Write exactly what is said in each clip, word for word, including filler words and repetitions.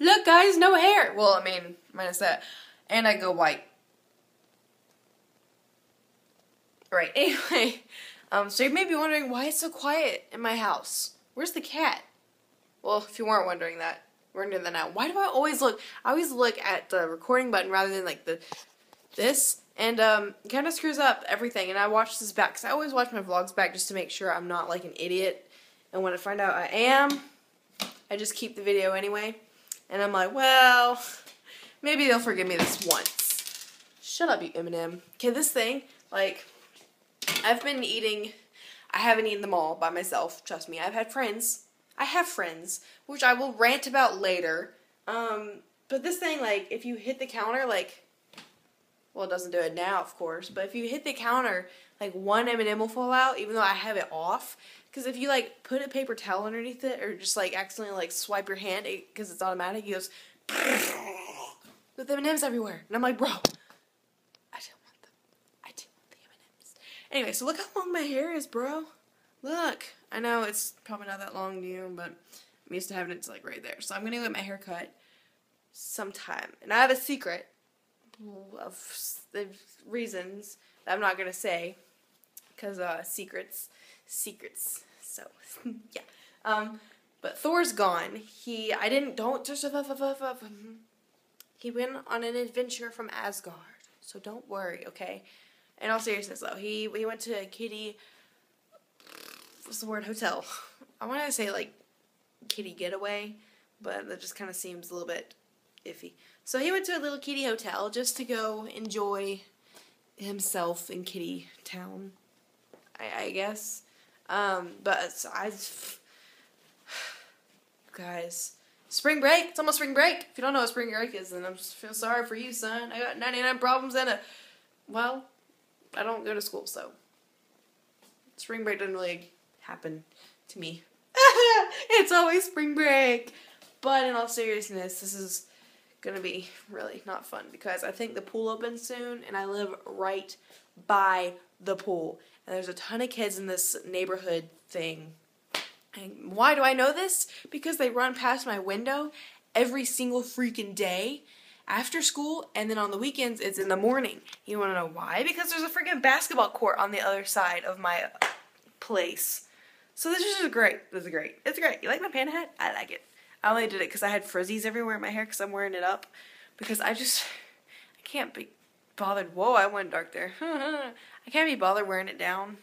look guys, no hair. Well, I mean, minus that. And I go white. Right, anyway, um, so you may be wondering why it's so quiet in my house. Where's the cat? Well, if you weren't wondering that, we're into that now. Why do I always look, I always look at the recording button rather than like the, this, and um, it kind of screws up everything, and I watch this back, because I always watch my vlogs back just to make sure I'm not like an idiot, and when I find out I am, I just keep the video anyway, and I'm like, well, maybe they'll forgive me this once. Shut up, you M and M. Okay, this thing, like, I've been eating, I haven't eaten them all by myself, trust me. I've had friends, I have friends, which I will rant about later, um, but this thing, like, if you hit the counter, like, well, it doesn't do it now, of course, but if you hit the counter, like, one M and M will fall out, even though I have it off, because if you, like, put a paper towel underneath it, or just, like, accidentally, like, swipe your hand, because it's automatic, it goes, with M and M's everywhere, and I'm like, bro, anyway, so look how long my hair is, bro. Look. I know it's probably not that long to you, but I'm used to having it to like right there. So I'm going to get my hair cut sometime. And I have a secret of reasons that I'm not going to say because uh, secrets. Secrets. So, yeah. Um, but Thor's gone. He, I didn't, don't just, he went on an adventure from Asgard. So don't worry, okay? In all seriousness, though, he we went to a kitty, what's the word, hotel. I wanted to say, like, kitty getaway, but that just kind of seems a little bit iffy. So he went to a little kitty hotel just to go enjoy himself in kitty town, I, I guess. Um, but so I, guys, spring break, it's almost spring break. If you don't know what spring break is, then I just feel sorry for you, son. I got ninety-nine problems and a, well, I don't go to school, so spring break doesn't really happen to me. It's always spring break. But in all seriousness, this is going to be really not fun because I think the pool opens soon, and I live right by the pool. And there's a ton of kids in this neighborhood thing. And why do I know this? Because they run past my window every single freaking day. After school, and then on the weekends, it's in the morning. You want to know why? Because there's a freaking basketball court on the other side of my place. So this is just great. This is great. It's great. You like my panda hat? I like it. I only did it because I had frizzies everywhere in my hair because I'm wearing it up. Because I just, I can't be bothered. Whoa, I went dark there. I can't be bothered wearing it down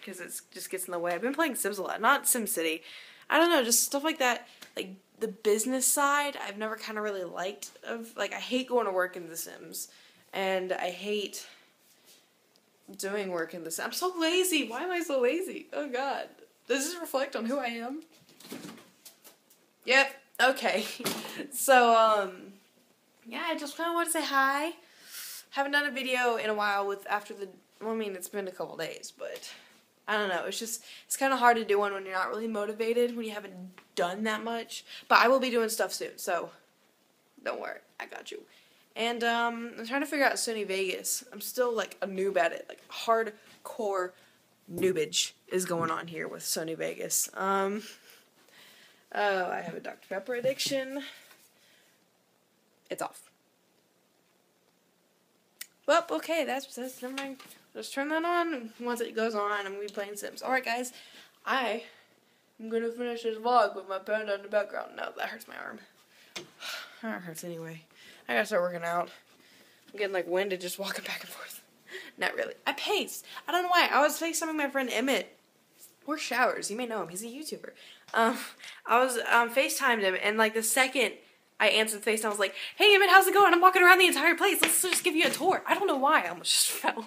because it just gets in the way. I've been playing Sims a lot. Not Sim City. I don't know, just stuff like that. Like, the business side, I've never kind of really liked. Of like, I hate going to work in The Sims, and I hate doing work in The Sims. I'm so lazy. Why am I so lazy? Oh God, does this reflect on who I am? Yep. Okay. So um, yeah, I just kind of want to say hi. Haven't done a video in a while with after the. Well, I mean, it's been a couple days, but. I don't know, it's just, it's kind of hard to do one when you're not really motivated, when you haven't done that much, but I will be doing stuff soon, so don't worry, I got you. And um, I'm trying to figure out Sony Vegas. I'm still like a noob at it, like hardcore noobage is going on here with Sony Vegas. Um, oh, I have a Doctor Pepper addiction. It's off. Well, okay, that's, that's, never mind. Just turn that on. Once it goes on, I'm going to be playing Sims. Alright, guys. I am going to finish this vlog with my panda in the background. No, that hurts my arm. That hurts anyway. I got to start working out. I'm getting, like, winded just walking back and forth. Not really. I paced. I don't know why. I was FaceTiming my friend Emmett. Or Showers. You may know him. He's a YouTuber. Um, I was um, FaceTimed him, and, like, the second I answered FaceTime, I was like, hey, Emmett, how's it going? I'm walking around the entire place. Let's just give you a tour. I don't know why. I almost just fell.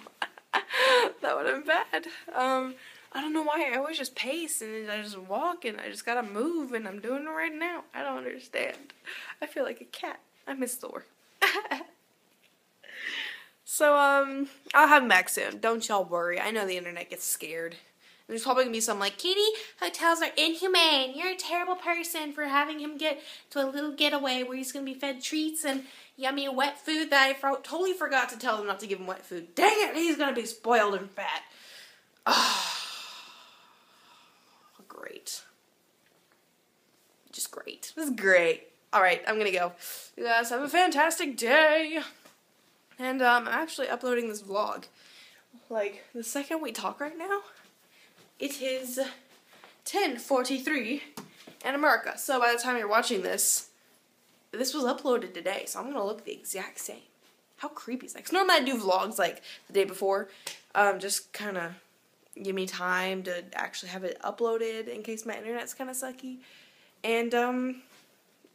That would have been bad. Um, I don't know why. I always just pace and I just walk and I just gotta move and I'm doing it right now. I don't understand. I feel like a cat. I miss Thor. So, um, I'll have him back soon. Don't y'all worry. I know the internet gets scared. There's probably gonna be some like, Kitty, hotels are inhumane. You're a terrible person for having him get to a little getaway where he's gonna be fed treats and yummy wet food that I fro totally forgot to tell them not to give him wet food. Dang it, he's gonna be spoiled and fat. Oh, great. Just great. This is great. Alright, I'm gonna go. You guys have a fantastic day! And um, I'm actually uploading this vlog. Like, the second we talk right now, it is ten forty-three in America. So by the time you're watching this, this was uploaded today, so I'm gonna look the exact same. How creepy is that? Because normally I do vlogs, like, the day before. Um, just kind of give me time to actually have it uploaded in case my internet's kind of sucky. And, um...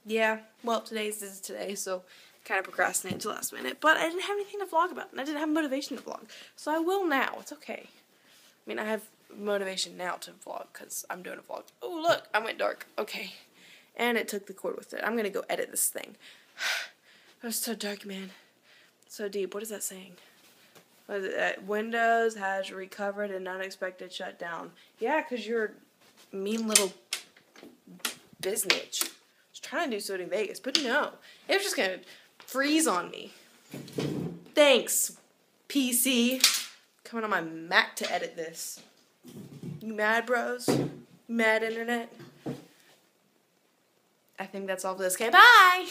yeah, well, today's is today, so kind of procrastinated to last minute. But I didn't have anything to vlog about, and I didn't have motivation to vlog. So I will now. It's okay. I mean, I have motivation now to vlog because I'm doing a vlog. Oh, look, I went dark. Okay. And it took the cord with it. I'm going to go edit this thing. That was so dark, man. So deep. What is that saying? What is it? Windows has recovered an unexpected shutdown. Yeah, because you're a mean little biznitch. Trying to do Sony Vegas, but no. It was just gonna freeze on me. Thanks, P C. Coming on my Mac to edit this. You mad, bros? Mad internet? I think that's all for this. Okay, bye!